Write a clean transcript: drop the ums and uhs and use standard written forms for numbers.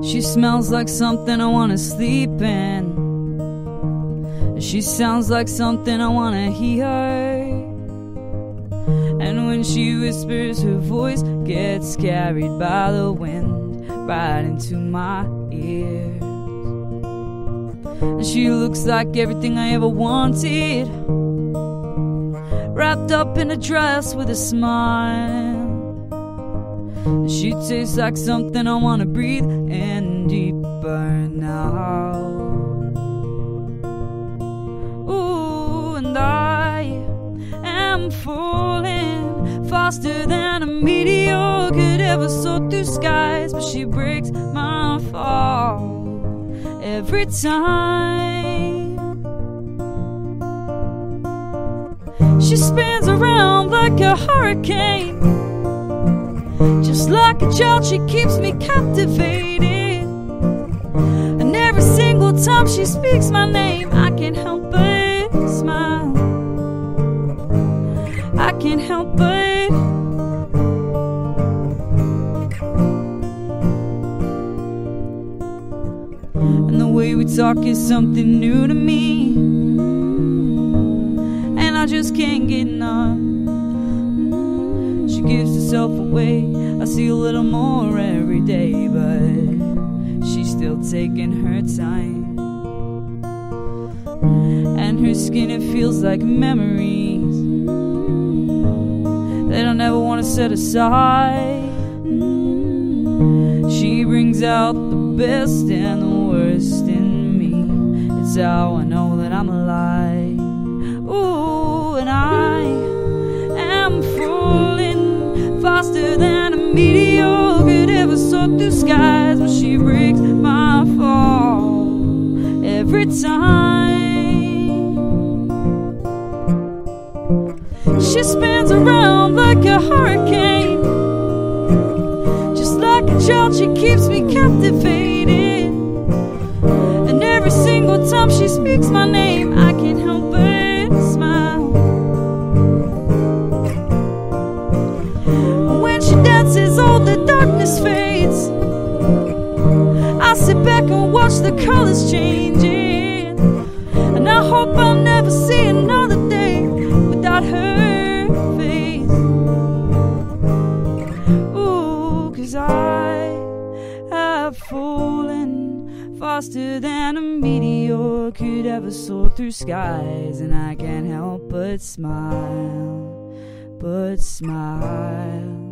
She smells like something I wanna sleep in. She sounds like something I wanna hear. And when she whispers, her voice gets carried by the wind right into my ears. And she looks like everything I ever wanted, wrapped up in a dress with a smile. She tastes like something I wanna breathe in deeper now. Ooh, and I am falling faster than a meteor could ever soar through skies, but she breaks my fall every time. She spins around like a hurricane. Just like a child, she keeps me captivated. And every single time she speaks my name, I can't help but smile. I can't help but. And the way we talk is something new to me, and I just can't get enough. She gives herself away, I see a little more every day, but she's still taking her time. And her skin, it feels like memories that I never want to set aside. She brings out the best and the worst in me. It's how I know that I'm alive. Ooh, and I am falling faster than a meteor could ever soar through skies, but she breaks my fall every time. She spins around like a hurricane. Just like a child, she keeps me captivated. And every single time she speaks my name, I can't help but smile. All the darkness fades, I sit back and watch the colors changing. And I hope I'll never see another day without her face. Ooh, 'cause I have fallen faster than a meteor could ever soar through skies, and I can't help but smile, but smile.